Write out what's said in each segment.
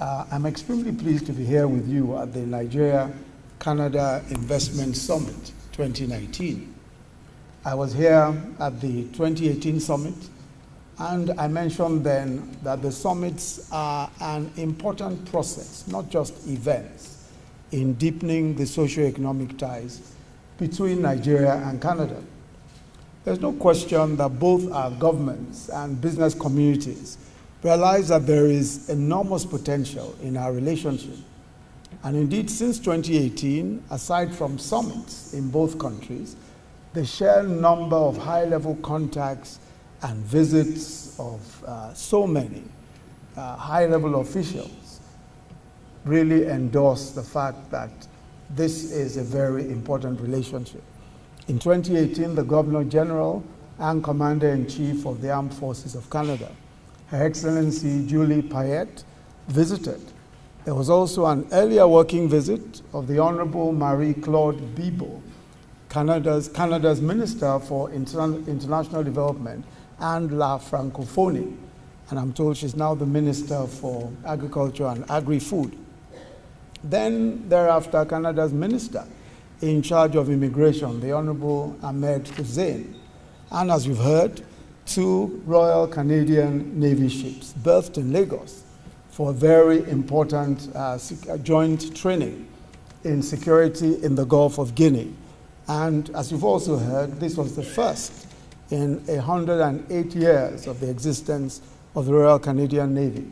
I'm extremely pleased to be here with you at the Nigeria-Canada Investment Summit 2019. I was here at the 2018 summit, and I mentioned then that the summits are an important process, not just events, in deepening the socio-economic ties between Nigeria and Canada. There's no question that both our governments and business communities realize that there is enormous potential in our relationship. And indeed, since 2018, aside from summits in both countries, the sheer number of high-level contacts and visits of so many high-level officials really endorse the fact that this is a very important relationship. In 2018, the Governor-General and Commander-in-Chief of the Armed Forces of Canada, Her Excellency Julie Payette, visited. There was also an earlier working visit of the Honorable Marie-Claude Bibeau, Canada's Minister for International Development and La Francophonie, and I'm told she's now the Minister for Agriculture and Agri-Food. Then thereafter, Canada's Minister in charge of Immigration, the Honorable Ahmed Hussein, and as you've heard, two Royal Canadian Navy ships berthed in Lagos for very important joint training in security in the Gulf of Guinea. And as you've also heard, this was the first in 108 years of the existence of the Royal Canadian Navy.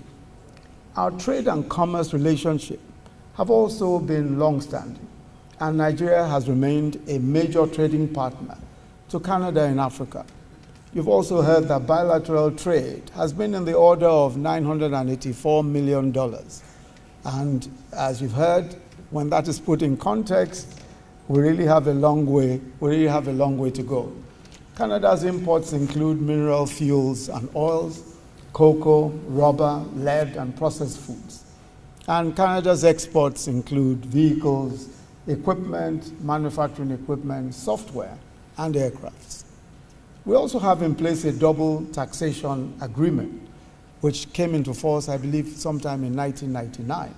Our trade and commerce relationship have also been long-standing, and Nigeria has remained a major trading partner to Canada in Africa. You've also heard that bilateral trade has been in the order of $984 million. And as you've heard, when that is put in context, we really have a long way, to go. Canada's imports include mineral fuels and oils, cocoa, rubber, lead, and processed foods. And Canada's exports include vehicles, equipment, manufacturing equipment, software, and aircrafts. We also have in place a double taxation agreement, which came into force, I believe, sometime in 1999.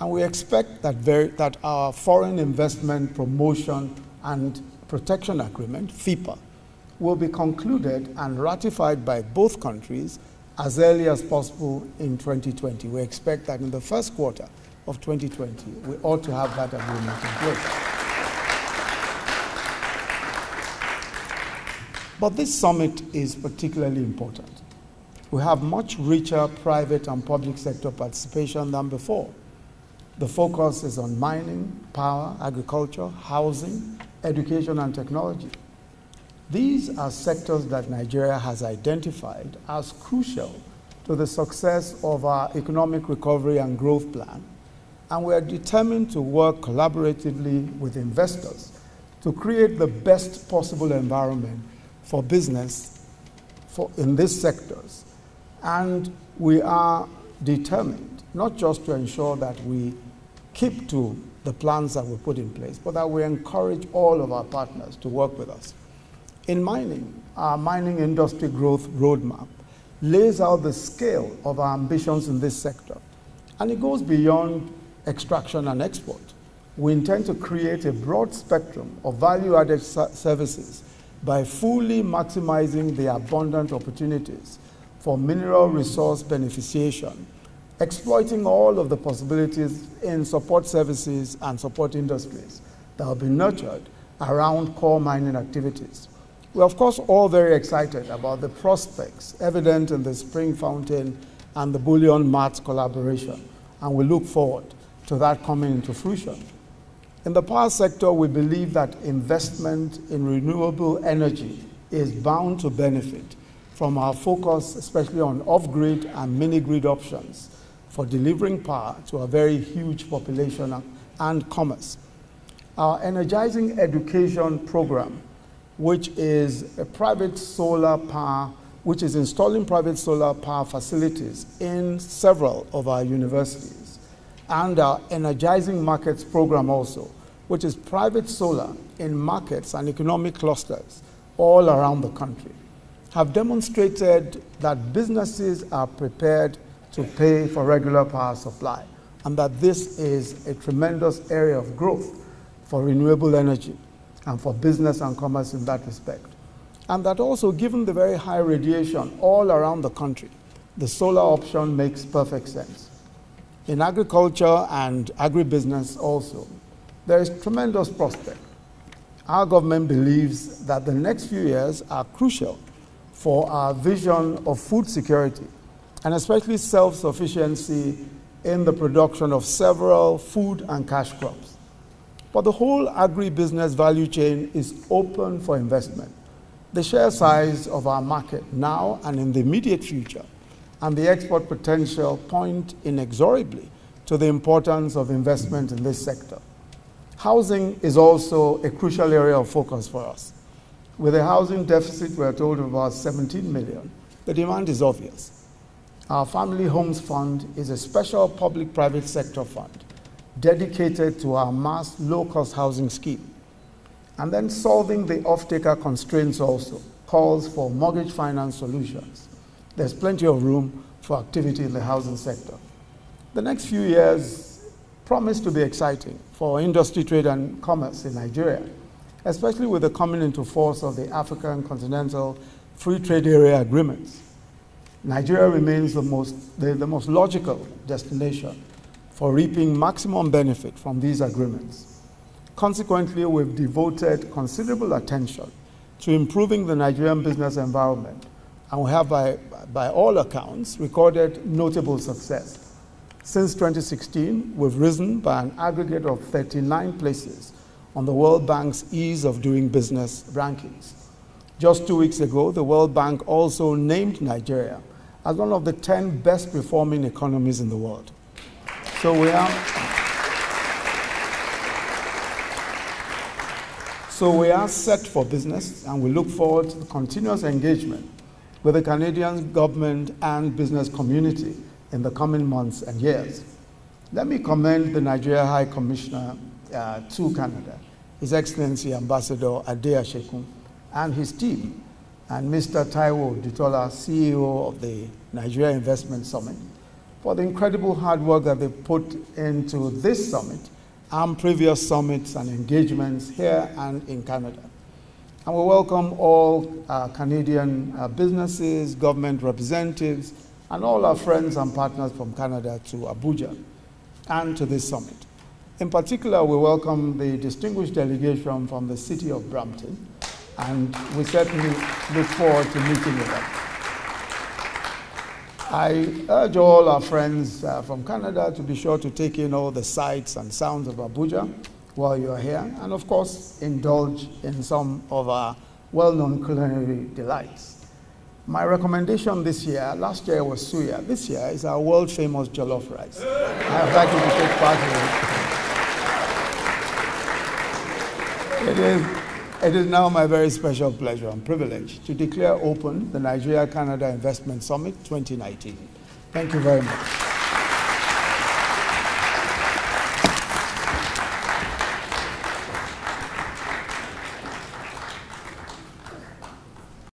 And we expect that our Foreign Investment Promotion and Protection Agreement, FIPA, will be concluded and ratified by both countries as early as possible in 2020. We expect that in the first quarter of 2020, we ought to have that agreement in place. But this summit is particularly important. We have much richer private and public sector participation than before. The focus is on mining, power, agriculture, housing, education, and technology. These are sectors that Nigeria has identified as crucial to the success of our economic recovery and growth plan, and we are determined to work collaboratively with investors to create the best possible environment for business in these sectors. And we are determined not just to ensure that we keep to the plans that we put in place, but that we encourage all of our partners to work with us. In mining, our mining industry growth roadmap lays out the scale of our ambitions in this sector, and it goes beyond extraction and export. We intend to create a broad spectrum of value-added services by fully maximizing the abundant opportunities for mineral resource beneficiation, exploiting all of the possibilities in support services and support industries that will be nurtured around core mining activities. We're of course all very excited about the prospects evident in the Spring Fountain and the Bullion Mart collaboration, and we look forward to that coming into fruition. In the power sector, we believe that investment in renewable energy is bound to benefit from our focus, especially on off-grid and mini-grid options for delivering power to a very huge population and commerce. Our Energizing Education program, which is installing private solar power facilities in several of our universities, and our Energizing Markets program also, which is private solar in markets and economic clusters all around the country, have demonstrated that businesses are prepared to pay for regular power supply, and that this is a tremendous area of growth for renewable energy and for business and commerce in that respect. And that also, given the very high radiation all around the country, the solar option makes perfect sense. In agriculture and agribusiness also, there is tremendous prospect. Our government believes that the next few years are crucial for our vision of food security, and especially self-sufficiency in the production of several food and cash crops. But the whole agribusiness value chain is open for investment. The share size of our market now and in the immediate future and the export potential point inexorably to the importance of investment in this sector. Housing is also a crucial area of focus for us. With a housing deficit, we're told, of about 17 million, the demand is obvious. Our Family Homes Fund is a special public-private sector fund dedicated to our mass low-cost housing scheme. And then solving the off-taker constraints also calls for mortgage finance solutions. There's plenty of room for activity in the housing sector. The next few years promise to be exciting for industry, trade, and commerce in Nigeria, especially with the coming into force of the African Continental Free Trade Area agreements. Nigeria remains the most logical destination for reaping maximum benefit from these agreements. Consequently, we've devoted considerable attention to improving the Nigerian business environment, and we have, by all accounts, recorded notable success. Since 2016, we've risen by an aggregate of 39 places on the World Bank's Ease of Doing Business rankings. Just 2 weeks ago, the World Bank also named Nigeria as one of the 10 best performing economies in the world. So we are... So we are set for business, and we look forward to the continuous engagement with the Canadian government and business community in the coming months and years. Let me commend the Nigeria High Commissioner to Canada, His Excellency Ambassador Adea Shekum, and his team, and Mr. Taiwo Ditola, CEO of the Nigeria Investment Summit, for the incredible hard work that they put into this summit and previous summits and engagements here and in Canada. And we welcome all Canadian businesses, government representatives, and all our friends and partners from Canada to Abuja and to this summit. In particular, we welcome the distinguished delegation from the city of Brampton, and we certainly look forward to meeting with them. I urge all our friends from Canada to be sure to take in all the sights and sounds of Abuja while you're here, and of course, indulge in some of our well-known culinary delights. My recommendation this year, last year was suya, this year is our world-famous jollof rice. I'd like you to take part in it. It is now my very special pleasure and privilege to declare open the Nigeria-Canada Investment Summit 2019. Thank you very much.